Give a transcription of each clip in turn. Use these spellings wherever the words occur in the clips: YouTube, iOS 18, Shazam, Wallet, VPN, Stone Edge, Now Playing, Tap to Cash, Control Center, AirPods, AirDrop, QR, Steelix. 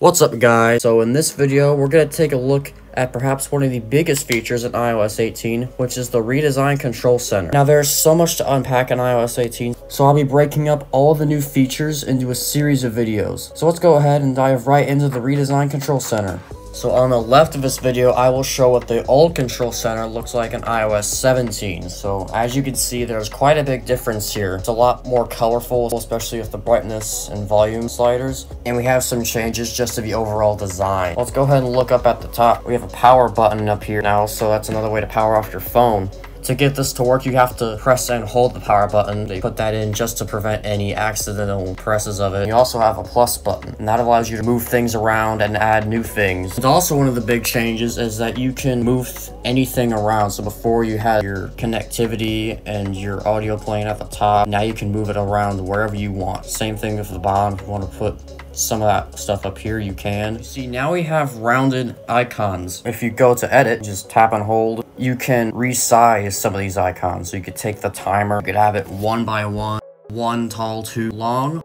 What's up, guys? So in this video we're going to take a look at perhaps one of the biggest features in iOS 18, which is the redesigned control center. Now there's so much to unpack in iOS 18, so I'll be breaking up all of the new features into a series of videos. So let's go ahead and dive right into the redesigned control center. So on the left of this video, I will show what the old control center looks like in iOS 17. So as you can see, there's quite a big difference here. It's a lot more colorful, especially with the brightness and volume sliders. And we have some changes just to the overall design. Let's go ahead and look up at the top. We have a power button up here now, so that's another way to power off your phone. To get this to work, you have to press and hold the power button. They put that in just to prevent any accidental presses of it. You also have a plus button, and that allows you to move things around and add new things. And also one of the big changes is that you can move anything around. So before you had your connectivity and your audio playing at the top, now you can move it around wherever you want. Same thing with the bottom. If you want to put some of that stuff up here, you can. See, now we have rounded icons. If you go to edit, just tap and hold, you can resize some of these icons. So you could take the timer, you could have it 1 by 1, 1 tall, 2 long,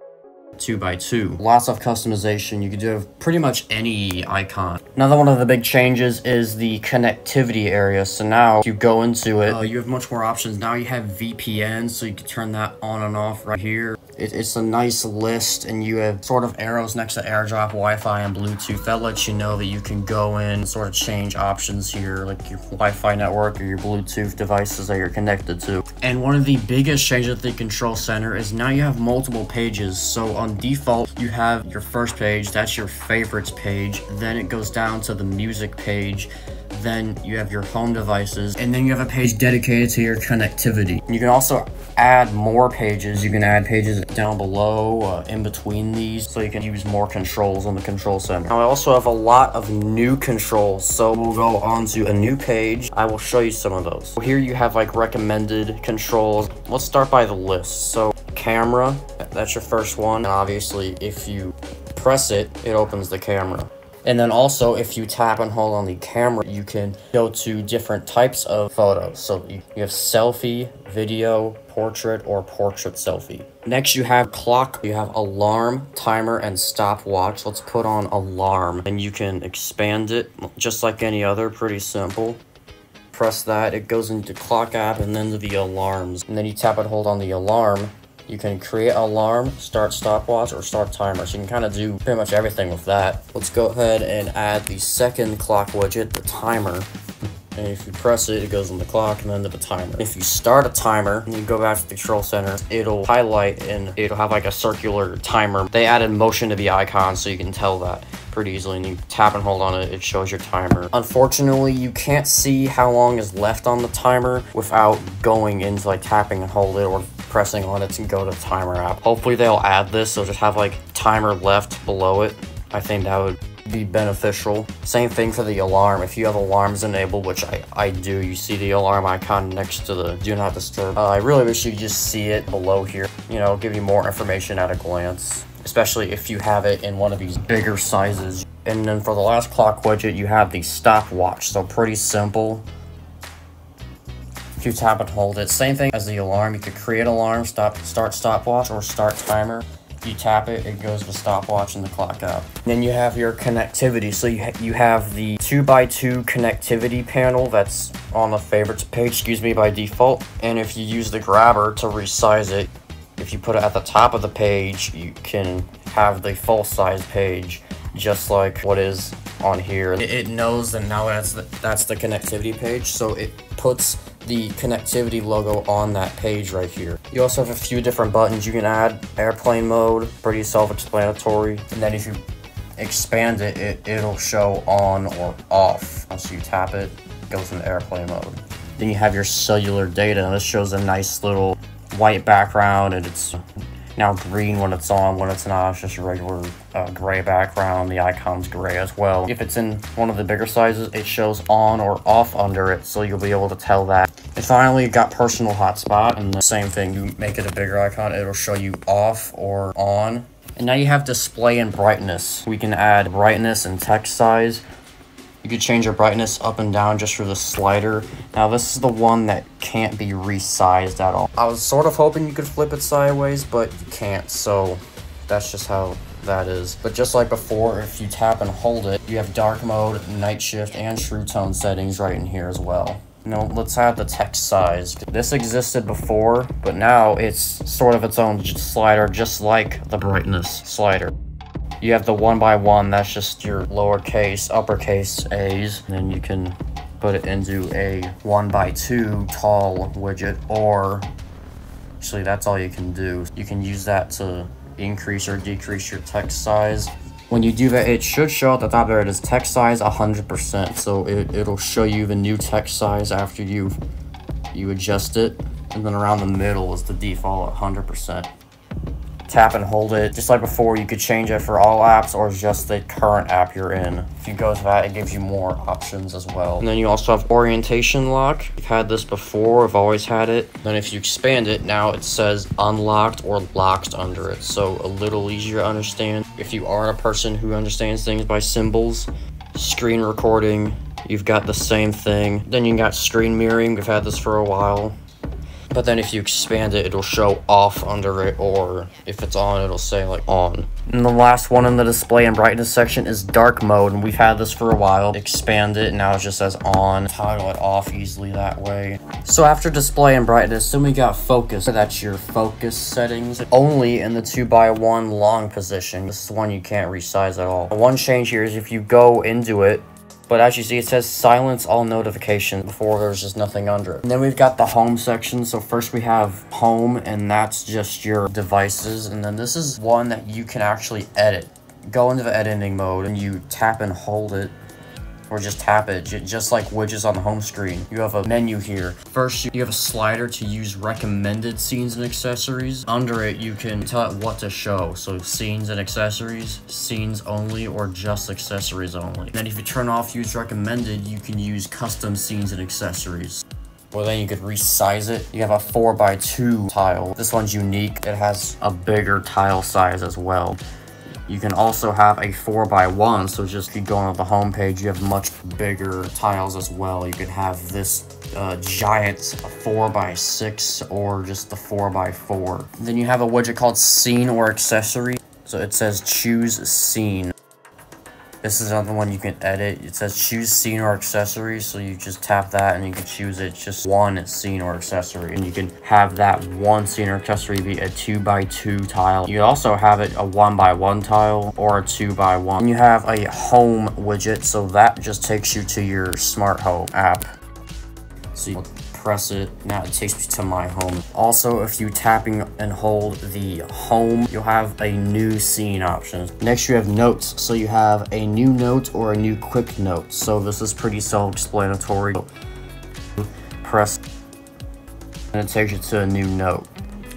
2 by 2. Lots of customization. You can do pretty much any icon. Another one of the big changes is the connectivity area. So now if you go into it, you have much more options. Now you have VPN, so you can turn that on and off right here. It's a nice list, and you have sort of arrows next to AirDrop, Wi-Fi, and Bluetooth. That lets you know that you can go in and sort of change options here, like your Wi-Fi network or your Bluetooth devices that you're connected to. And one of the biggest changes at the control center is now you have multiple pages. So on default, you have your first page, that's your favorites page. Then it goes down to the music page. Then you have your home devices, and then you have a page dedicated to your connectivity. You can also add more pages. You can add pages down below, in between these, so you can use more controls on the control center. Now I also have a lot of new controls, so we'll go on to a new page. I will show you some of those. Here you have like recommended controls. Let's start by the list. So camera, that's your first one. And obviously if you press it, it opens the camera. And then also, if you tap and hold on the camera, you can go to different types of photos. So you have selfie, video, portrait, or portrait selfie. Next, you have clock. You have alarm, timer, and stopwatch. Let's put on alarm, and you can expand it just like any other. Pretty simple. Press that. It goes into clock app and then to the alarms. And then you tap and hold on the alarm. You can create alarm, start stopwatch, or start timer. So you can kind of do pretty much everything with that. Let's go ahead and add the second clock widget, the timer. And if you press it, it goes on the clock and then to the timer. If you start a timer and you go back to the control center, it'll highlight and it'll have like a circular timer. They added motion to the icon, so you can tell that pretty easily, and you tap and hold on it, it shows your timer. Unfortunately, you can't see how long is left on the timer without going into like tapping and hold it or pressing on it to go to the timer app. Hopefully they'll add this, so just have like timer left below it. I think that would be beneficial. Same thing for the alarm. If you have alarms enabled, which I do, you see the alarm icon next to the do not disturb. I really wish you just see it below here. You know, give you more information at a glance, especially if you have it in one of these bigger sizes. And then for the last clock widget, you have the stopwatch. So pretty simple. If you tap and hold it, same thing as the alarm. You could create alarm, start stopwatch, or start timer. You tap it, it goes to stopwatch and the clock app. Then you have your connectivity. So you have the 2x2 connectivity panel that's on the favorites page, excuse me, by default. And if you use the grabber to resize it, if you put it at the top of the page, you can have the full size page just like what is on here. It knows that now that's the connectivity page, so it puts the connectivity logo on that page right here. You also have a few different buttons you can add. Airplane mode, pretty self-explanatory. And then if you expand it, it'll show on or off. So you tap it, it goes into airplane mode. Then you have your cellular data, and this shows a nice little white background, and it's now green when it's on. When it's not, it's just a regular gray background. The icon's gray as well. If it's in one of the bigger sizes, it shows on or off under it, so you'll be able to tell that. And finally, you've got personal hotspot, and the same thing. You make it a bigger icon, it'll show you off or on. And now you have display and brightness. We can add brightness and text size. You could change your brightness up and down just through the slider. Now this is the one that can't be resized at all. I was sort of hoping you could flip it sideways, but you can't, so that's just how that is. But just like before, if you tap and hold it, you have dark mode, night shift, and true tone settings right in here as well. Now, let's add the text size. This existed before, but now it's sort of its own slider, just like the brightness slider. You have the 1 by 1, that's just your lowercase, uppercase A's, and then you can put it into a 1 by 2 tall widget, or actually that's all you can do. You can use that to increase or decrease your text size. When you do that, it should show at the top there, it is text size 100%. So it'll show you the new text size after you adjust it. And then around the middle is the default 100%. Tap and hold it. Just like before, you could change it for all apps or just the current app you're in. If you go to that, it gives you more options as well. And then you also have orientation lock. I've had this before, I've always had it. Then if you expand it, now it says unlocked or locked under it. So a little easier to understand. If you aren't a person who understands things by symbols, screen recording, you've got the same thing. Then you got screen mirroring, we've had this for a while. But then if you expand it, it'll show off under it, or if it's on, it'll say like on. And the last one in the display and brightness section is dark mode, and we've had this for a while. Expand it, and now it just says on. Toggle it off easily that way. So after display and brightness, then we got focus. That's your focus settings. Only in the 2 by 1 long position. This is one you can't resize at all. One change here is if you go into it, but as you see, it says silence all notifications. Before, there's just nothing under it. And then we've got the home section. So first we have home, and that's just your devices. And then this is one that you can actually edit. Go into the editing mode and you tap and hold it, or just tap it, just like widgets on the home screen. You have a menu here. First, you have a slider to use recommended scenes and accessories. Under it, you can tell it what to show. So scenes and accessories, scenes only, or just accessories only. And then if you turn off use recommended, you can use custom scenes and accessories. Well, then you could resize it. You have a 4 by 2 tile. This one's unique. It has a bigger tile size as well. You can also have a 4 by 1, so just if you go on the home page, you have much bigger tiles as well. You could have this giant 4 by 6 or just the 4 by 4. Then you have a widget called scene or accessory. So it says choose scene. This is another one you can edit. It says choose scene or accessory, so you just tap that and you can choose it. It's just one scene or accessory, and you can have that one scene or accessory be a 2 by 2 tile. You also have it a 1 by 1 tile or a 2 by 1. And you have a home widget, so that just takes you to your smart home app. So you press it, now it takes me to my home. Also, if you tapping and hold the home, you'll have a new scene option. Next, you have notes. So you have a new note or a new quick note. So this is pretty self-explanatory. Press, and it takes you to a new note.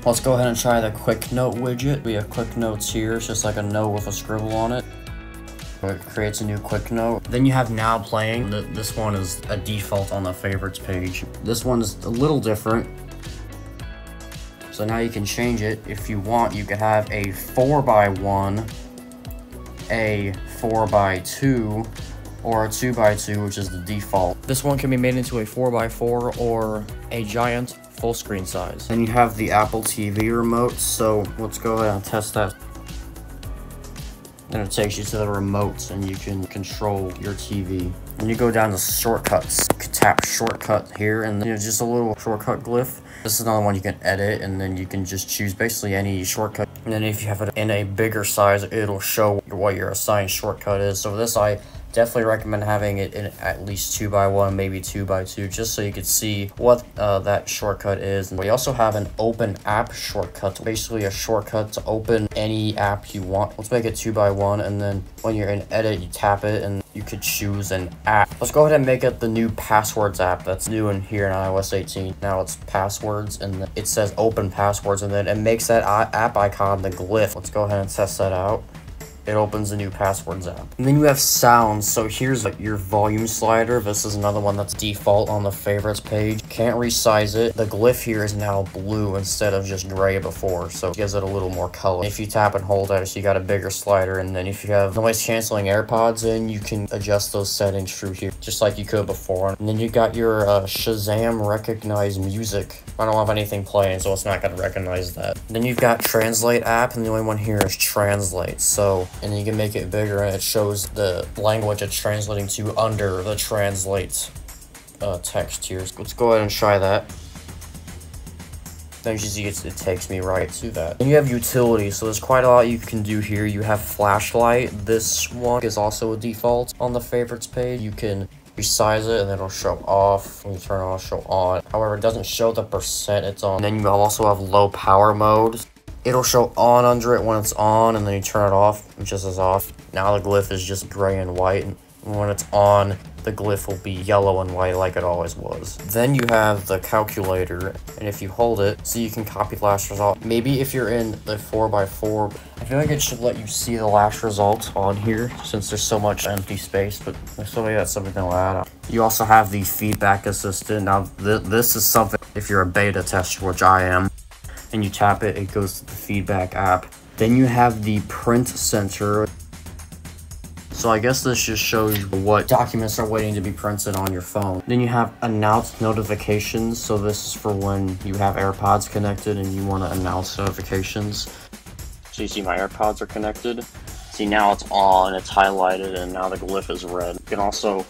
Let's go ahead and try the quick note widget. We have quick notes here. It's just like a note with a scribble on it. It creates a new quick note. Then you have now playing. This one is a default on the favorites page. This one is a little different. So now you can change it. If you want, you could have a 4 by 1, a 4 by 2, or a 2 by 2, which is the default. This one can be made into a 4 by 4 or a giant full screen size. Then you have the Apple TV remote. So let's go ahead and test that. Then it takes you to the remotes, and you can control your TV. When you go down to shortcuts, you can tap shortcut here, and there's just a little shortcut glyph. This is another one you can edit, and then you can just choose basically any shortcut. And then if you have it in a bigger size, it'll show what your assigned shortcut is. So this, I definitely recommend having it in at least 2 by 1, maybe 2 by 2, just so you can see what that shortcut is. We also have an open app shortcut, basically a shortcut to open any app you want. Let's make it 2 by 1, and then when you're in edit, you tap it and you could choose an app. Let's go ahead and make it the new passwords app. That's new in here in iOS 18. Now it's passwords, and it says open passwords, and then it makes that app icon the glyph. Let's go ahead and test that out. It opens a new passwords app. And then you have sounds. So here's your volume slider. This is another one that's default on the favorites page. Can't resize it. The glyph here is now blue instead of just gray before, so it gives it a little more color. If you tap and hold at it, so you got a bigger slider. And then if you have noise canceling AirPods in, you can adjust those settings through here, just like you could before. And then you got your Shazam recognized music. I don't have anything playing, so it's not going to recognize that. Then you've got Translate app, and the only one here is Translate. So, and you can make it bigger, and it shows the language it's translating to under the Translate text here. So let's go ahead and try that. Then you see it takes me right to that. And you have utilities, so there's quite a lot you can do here. You have flashlight. This one is also a default on the favorites page. You can resize it and it'll show off. When you turn it on, it'll show on. However, it doesn't show the percent it's on. And then you also have low power mode. It'll show on under it when it's on, and then you turn it off, it just is off. Now the glyph is just gray and white, and when it's on, the glyph will be yellow and white like it always was. Then you have the calculator, and if you hold it, so you can copy last result. Maybe if you're in the 4x4, I feel like it should let you see the last results on here since there's so much empty space, but so yeah, that's something they'll add up. You also have the feedback assistant. Now this is something, if you're a beta tester, which I am, and you tap it, it goes to the feedback app. Then you have the print center. So I guess this just shows what documents are waiting to be printed on your phone. Then you have announced notifications. So this is for when you have AirPods connected and you want to announce notifications. So you see my AirPods are connected. See, now it's on, it's highlighted, and now the glyph is red. You can also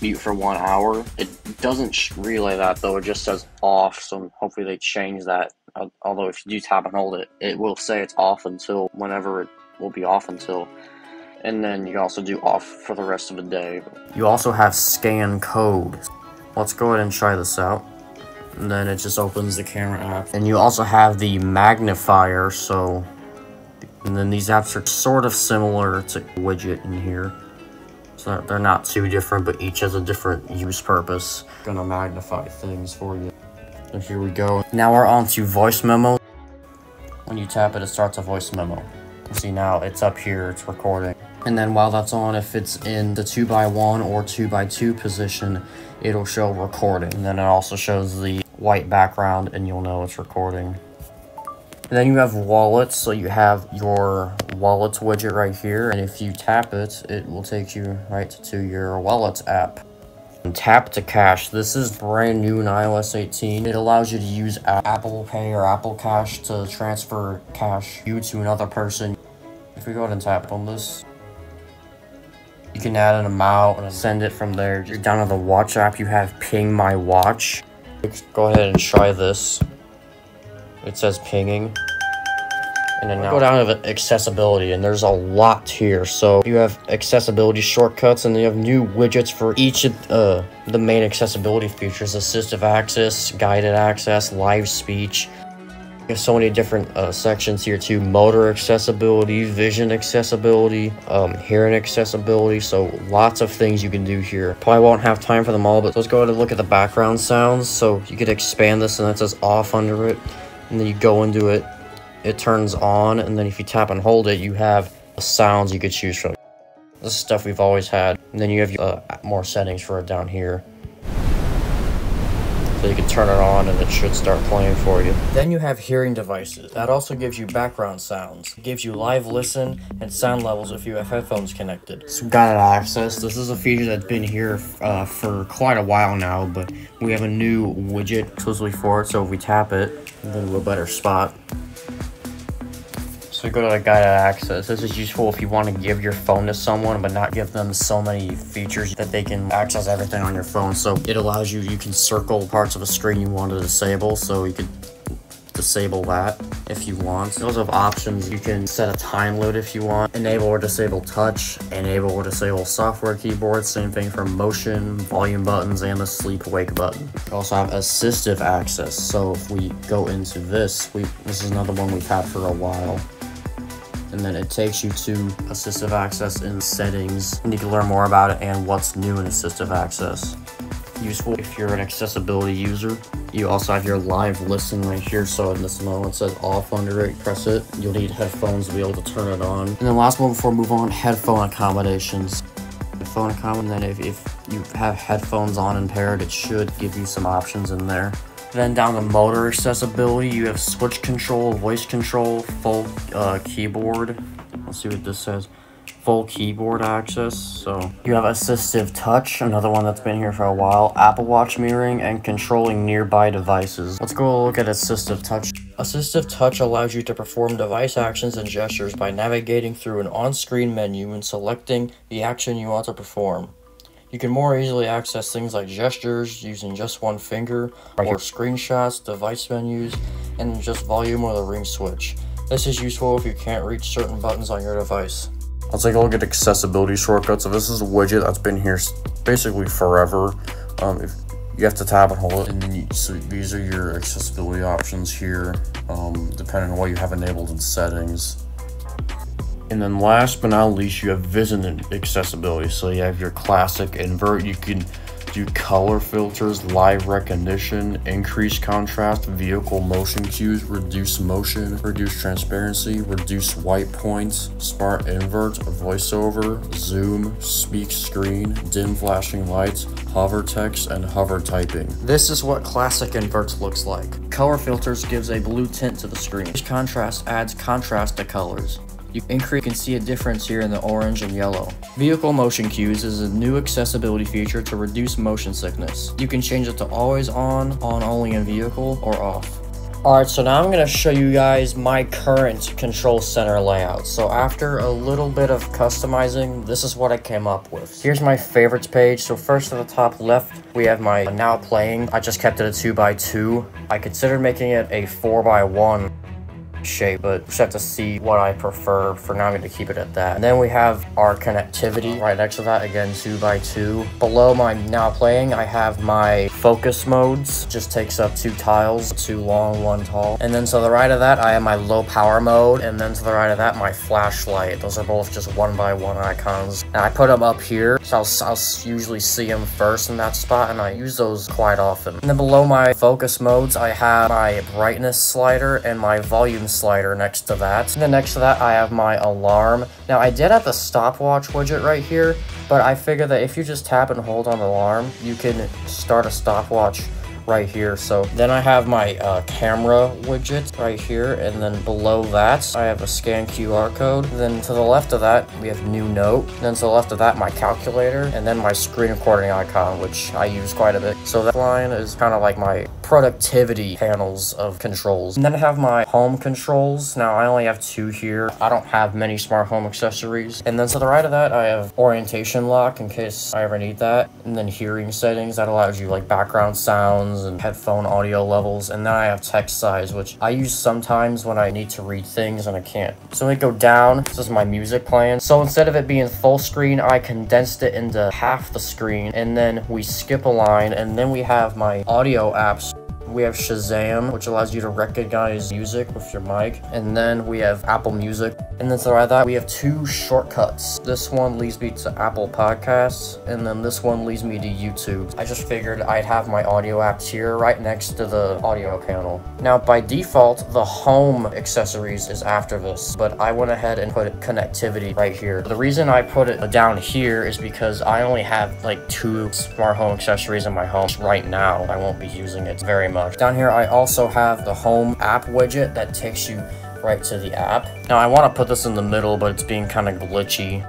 mute for 1 hour. It doesn't relay that though, it just says off. So hopefully they change that. Although if you do tap and hold it, it will say it's off until whenever it will be off until. And then you also do off for the rest of the day. You also have scan code. Let's go ahead and try this out. And then it just opens the camera app. And you also have the magnifier, so... And then these apps are sort of similar to widget in here. So they're not too different, but each has a different use purpose. Gonna magnify things for you. So here we go. Now we're on to voice memo. When you tap it, it starts a voice memo. See, now it's up here, it's recording. And then while that's on, if it's in the 2x1 or 2x2 position, it'll show recording. And then it also shows the white background and you'll know it's recording. And then you have wallets, so you have your wallets widget right here. And if you tap it, it will take you right to your wallets app. And Tap to Cash, this is brand new in iOS 18. It allows you to use Apple Pay or Apple Cash to transfer cash you to another person. If we go ahead and tap on this, you can add an amount and send it from there. Just down to the watch app, you have Ping My Watch. Let's go ahead and try this. It says pinging. And then now go down to the accessibility, and there's a lot here. So you have accessibility shortcuts, and you have new widgets for each of the main accessibility features: assistive access, guided access, live speech. There's so many different sections here too: motor accessibility, vision accessibility, hearing accessibility. So lots of things you can do here. Probably won't have time for them all, but let's go ahead and look at the background sounds. So you could expand this, and that says off under it, and then you go into it. It turns on, and then if you tap and hold it, you have the sounds you could choose from. This is stuff we've always had. And then you have more settings for it down here. So you can turn it on and it should start playing for you. Then you have hearing devices. That also gives you background sounds. It gives you live listen and sound levels if you have headphones connected. So guided access. This is a feature that's been here for quite a while now, but we have a new widget exclusively for it. So if we tap it, we'll get a little better spot. So we go to the guided access. This is useful if you want to give your phone to someone, but not give them so many features that they can access everything on your phone. So it allows you can circle parts of the screen you want to disable, so you could disable that if you want. You also have options. You can set a time limit if you want, enable or disable touch, enable or disable software keyboard, same thing for motion, volume buttons, and the sleep wake button. You also have assistive access. So if we go into this, this is another one we've had for a while. And then it takes you to assistive access in settings, and you can learn more about it and what's new in assistive access. Useful if you're an accessibility user. You also have your live listen right here, so in this moment it says off under it, press it. You'll need headphones to be able to turn it on. And then last one before we move on, headphone accommodations. Headphone accommodation, if you have headphones on and paired, it should give you some options in there. Then down to motor accessibility, you have switch control, voice control, full keyboard. Let's see what this says. full keyboard access. So you have assistive touch, another one that's been here for a while, Apple Watch mirroring, and controlling nearby devices. Let's go look at assistive touch. Assistive touch allows you to perform device actions and gestures by navigating through an on-screen menu and selecting the action you want to perform. You can more easily access things like gestures using just one finger, or screenshots, device menus, and just volume or the ring switch. This is useful if you can't reach certain buttons on your device. Let's take a look at accessibility shortcuts. So this is a widget that's been here basically forever. If you have to tap and hold it, and then so these are your accessibility options here, depending on what you have enabled in settings. And then last but not least, you have visit accessibility. So you have your classic invert. You can do color filters, live recognition, increase contrast, vehicle motion cues, reduce motion, reduce transparency, reduce white points, smart invert, voiceover, zoom, speak screen, dim flashing lights, hover text, and hover typing. This is what classic inverts looks like. Color filters gives a blue tint to the screen. Contrast adds contrast to colors. You can see a difference here in the orange and yellow. Vehicle motion cues is a new accessibility feature to reduce motion sickness. You can change it to always on only in vehicle, or off. Alright, so now I'm going to show you guys my current control center layout. So after a little bit of customizing, this is what I came up with. Here's my favorites page. So first at the top left, we have my now playing. I just kept it a 2x2. I considered making it a 4x1. Shape, but just have to see what I prefer. For now, I'm going to keep it at that. And then we have our connectivity right next to that, again 2x2. Below my now playing, I have my focus modes. Just takes up 2 tiles, 2 long, 1 tall. And then to the right of that, I have my low power mode, and then to the right of that, my flashlight. Those are both just 1x1 icons, and I put them up here, so I'll usually see them first in that spot, and I use those quite often. And then below my focus modes, I have my brightness slider and my volume slider next to that. And then next to that, I have my alarm. Now, I did have the stopwatch widget right here, but I figured that if you just tap and hold on the alarm, you can start a stopwatch right here. So then I have my camera widget right here, and then below that I have a scan QR code. And then to the left of that, we have new note. And then to the left of that, my calculator, and then my screen recording icon, which I use quite a bit. So that line is kind of like my productivity panels of controls. And then I have my home controls. Now I only have 2 here. I don't have many smart home accessories. And then to the right of that, I have orientation lock in case I ever need that. And then hearing settings, that allows you like background sounds and headphone audio levels. And then I have text size, which I use sometimes when I need to read things and I can't. So let me go down. This is my music plan. So instead of it being full screen, I condensed it into half the screen, and then we skip a line. And then we have my audio apps. We have Shazam, which allows you to recognize music with your mic. And then we have Apple Music. And then to the right of that, we have 2 shortcuts. This one leads me to Apple Podcasts, and then this one leads me to YouTube. I just figured I'd have my audio apps here right next to the audio panel. Now, by default, the home accessories is after this, but I went ahead and put connectivity right here. The reason I put it down here is because I only have like 2 smart home accessories in my home right now. I won't be using it very much. Down here, I also have the home app widget that takes you right to the app. Now, I want to put this in the middle, but it's being kind of glitchy.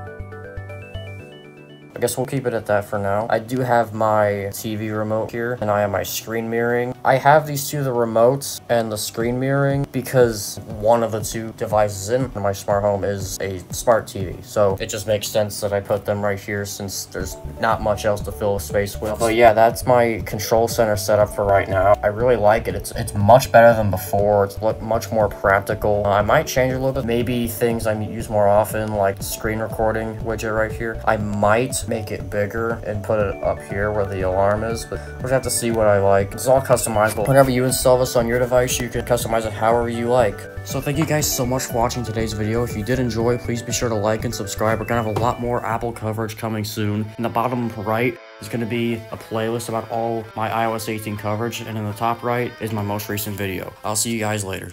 I guess we'll keep it at that for now. I do have my TV remote here, and I have my screen mirroring. I have these 2, the remotes and the screen mirroring, because one of the 2 devices in my smart home is a smart TV. So it just makes sense that I put them right here since there's not much else to fill space with. But yeah, that's my control center setup for right now. I really like it. It's much better than before. It's much more practical. I might change a little bit. Maybe things I use more often, like screen recording widget right here. I might make it bigger and put it up here where the alarm is, but we'll just have to see what I like. It's all customizable. Whenever you install this on your device, you can customize it however you like. So thank you guys so much for watching today's video. If you did enjoy, please be sure to like and subscribe. We're gonna have a lot more Apple coverage coming soon. In the bottom right is gonna be a playlist about all my iOS 18 coverage, and in the top right is my most recent video. I'll see you guys later.